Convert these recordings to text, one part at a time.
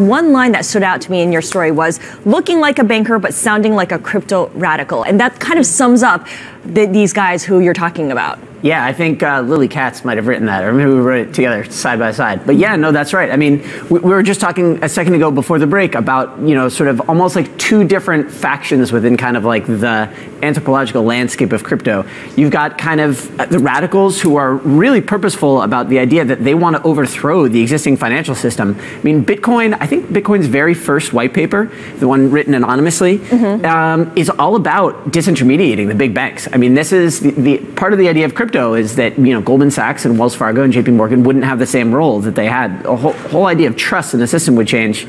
One line that stood out to me in your story was looking like a banker, but sounding like a crypto radical. And that kind of sums up these guys who you're talking about. Yeah, I think Lily Katz might have written that, or maybe we wrote it together side by side. But yeah, no, that's right. I mean, we were just talking a second ago before the break about, you know, sort of almost like two different factions within kind of like the anthropological landscape of crypto. You've got kind of the radicals who are really purposeful about the idea that they want to overthrow the existing financial system. I mean, Bitcoin, I think Bitcoin's very first white paper, the one written anonymously, is all about disintermediating the big banks. I mean, this is the part of the idea of crypto. Is that, you know, Goldman Sachs and Wells Fargo and J.P. Morgan wouldn't have the same role that they had. A whole idea of trust in the system would change.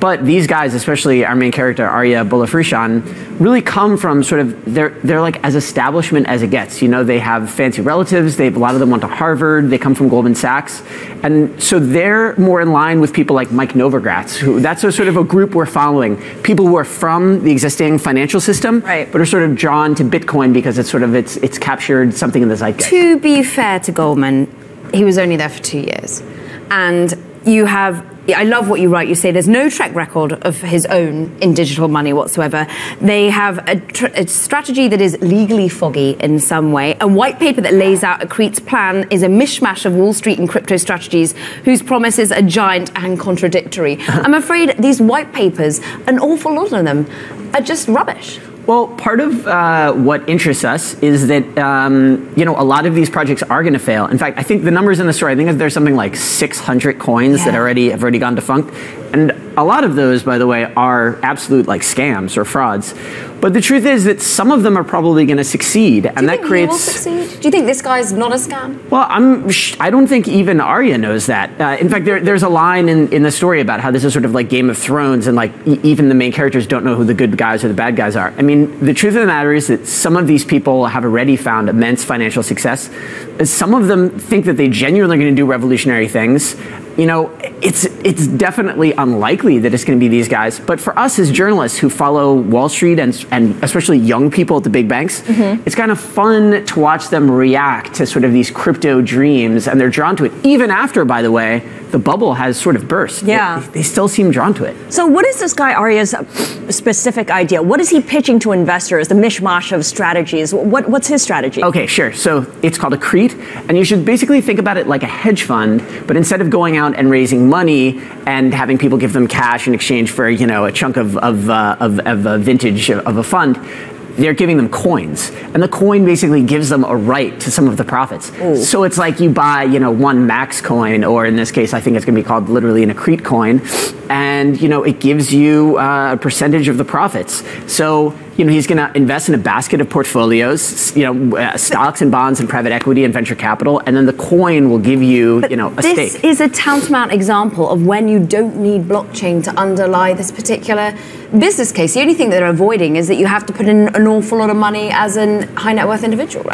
But these guys, especially our main character, Arya Bolafrushan, really come from sort of, they're like as establishment as it gets. You know, they have fancy relatives. A lot of them went to Harvard. They come from Goldman Sachs. And so they're more in line with people like Mike Novogratz, who that's a sort of a group we're following. People who are from the existing financial system, right, but are sort of drawn to Bitcoin because it's sort of, it's captured something in the zeitgeist. To be fair to Goldman, he was only there for 2 years. And you have, I love what you write, you say there's no track record of his own in digital money whatsoever. They have a strategy that is legally foggy in some way. A white paper that lays out a Crete's plan is a mishmash of Wall Street and crypto strategies whose promises are giant and contradictory. I'm afraid these white papers, an awful lot of them, are just rubbish. Well, part of what interests us is that, you know, a lot of these projects are going to fail. In fact, I think the numbers in the story, I think there's something like 600 coins that have already gone defunct. And a lot of those, by the way, are absolute like scams or frauds. But the truth is that some of them are probably going to succeed. And that creates... Do you think he will succeed? Do you think this guy's not a scam? Well, I don't think even Arya knows that. In fact, there's a line in the story about how this is sort of like Game of Thrones and like even the main characters don't know who the good guys or the bad guys are. I mean, the truth of the matter is that some of these people have already found immense financial success. Some of them think that they genuinely are going to do revolutionary things. You know, it's definitely unlikely that it's going to be these guys. But for us as journalists who follow Wall Street and especially young people at the big banks, it's kind of fun to watch them react to sort of these crypto dreams. And they're drawn to it even after, by the way, the bubble has sort of burst. Yeah. They still seem drawn to it. So what is this guy Arya's specific idea? What is he pitching to investors, the mishmash of strategies? What's his strategy? Okay, sure. So it's called a Crete. And you should basically think about it like a hedge fund. But instead of going out and raising money and having people give them cash in exchange for, you know, a chunk of a vintage of a fund, they're giving them coins. And the coin basically gives them a right to some of the profits. Ooh. So it's like you buy, you know, one Max coin, or in this case, I think it's going to be called literally an Crete coin. And, you know, it gives you a percentage of the profits. So, you know, he's going to invest in a basket of portfolios, you know, stocks and bonds and private equity and venture capital, and then the coin will give you, you know, a stake. This is a tantamount example of when you don't need blockchain to underlie this particular business case. The only thing that they're avoiding is that you have to put in an awful lot of money as a high net worth individual, right?